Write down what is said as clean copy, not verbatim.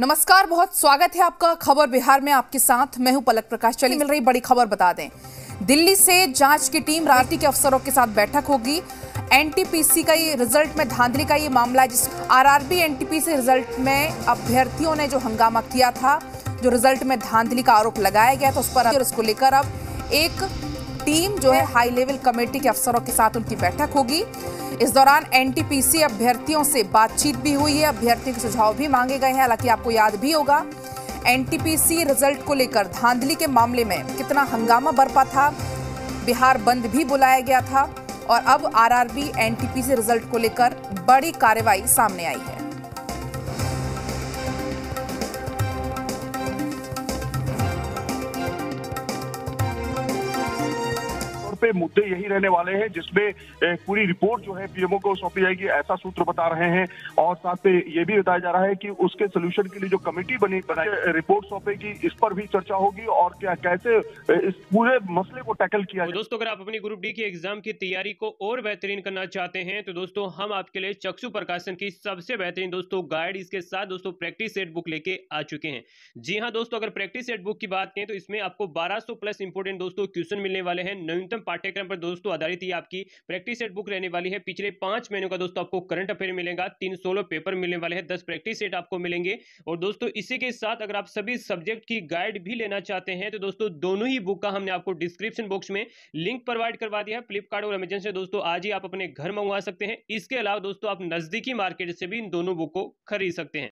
नमस्कार, बहुत स्वागत है आपका खबर बिहार में। आपके साथ मैं हूं पलक प्रकाश। चलिए मिल रही बड़ी खबर बता दें। दिल्ली से जांच की टीम, राजनीति के अफसरों के साथ बैठक होगी। एनटीपीसी का ये रिजल्ट में धांधली का ये मामला है, जिस आरआरबी एनटीपीसी रिजल्ट में अभ्यर्थियों ने जो हंगामा किया था, जो रिजल्ट में धांधली का आरोप लगाया गया था, उस पर इसको लेकर अब एक टीम जो है हाई लेवल कमेटी के अफसरों के साथ उनकी बैठक होगी। इस दौरान एनटीपीसी अभ्यर्थियों से बातचीत भी हुई है, अभ्यर्थियों के सुझाव भी मांगे गए हैं। हालांकि आपको याद भी होगा एनटीपीसी रिजल्ट को लेकर धांधली के मामले में कितना हंगामा बरपा था, बिहार बंद भी बुलाया गया था और अब आरआरबी एनटीपीसी रिजल्ट को लेकर बड़ी कार्रवाई सामने आई है। मुद्दे यही रहने वाले हैं जिसमें पूरी रिपोर्ट जो है पीएमओ को सौंपी जाएगी, ऐसा सूत्र बता रहे हैं। और साथ में ये भी बताया जा रहा है कि उसके सोल्यूशन के लिए जो कमेटी बनाई रिपोर्ट सौंपेगी, इस पर भी चर्चा होगी और क्या कैसे इस पूरे मसले को टैकल किया जाए। दोस्तों, अगर आप अपनी ग्रुप डी की एग्जाम की तैयारी को और बेहतरीन करना चाहते हैं तो दोस्तों हम आपके लिए चक्षु प्रकाशन की सबसे बेहतरीन दोस्तों गाइड, इसके साथ दोस्तों प्रैक्टिस सेट बुक लेके आ चुके हैं। जी हाँ दोस्तों, अगर प्रैक्टिस सेट बुक की बात करें तो इसमें आपको 1200 प्लस इंपोर्टेंट दोस्तों क्वेश्चन मिलने वाले हैं। न्यूनतम पाठ्यक्रम पर दोस्तों आधारित ही आपकी प्रैक्टिस सेट बुक रहने वाली है। पिछले 5 महीनों का दोस्तों आपको करंट अफेयर मिलेगा, 3 सोलो पेपर मिलने वाले हैं, 10 प्रैक्टिस सेट आपको मिलेंगे। और दोस्तों इसी के साथ अगर आप सभी सब्जेक्ट की गाइड भी लेना चाहते हैं तो दोस्तों दोनों ही बुक का हमने आपको डिस्क्रिप्शन बॉक्स में लिंक प्रोवाइड करवा दिया है। फ्लिपकार्ट और अमेजन से दोस्तों आज ही आप अपने घर मंगवा सकते हैं। इसके अलावा दोस्तों आप नजदीकी मार्केट से भी इन दोनों बुक को खरीद सकते हैं।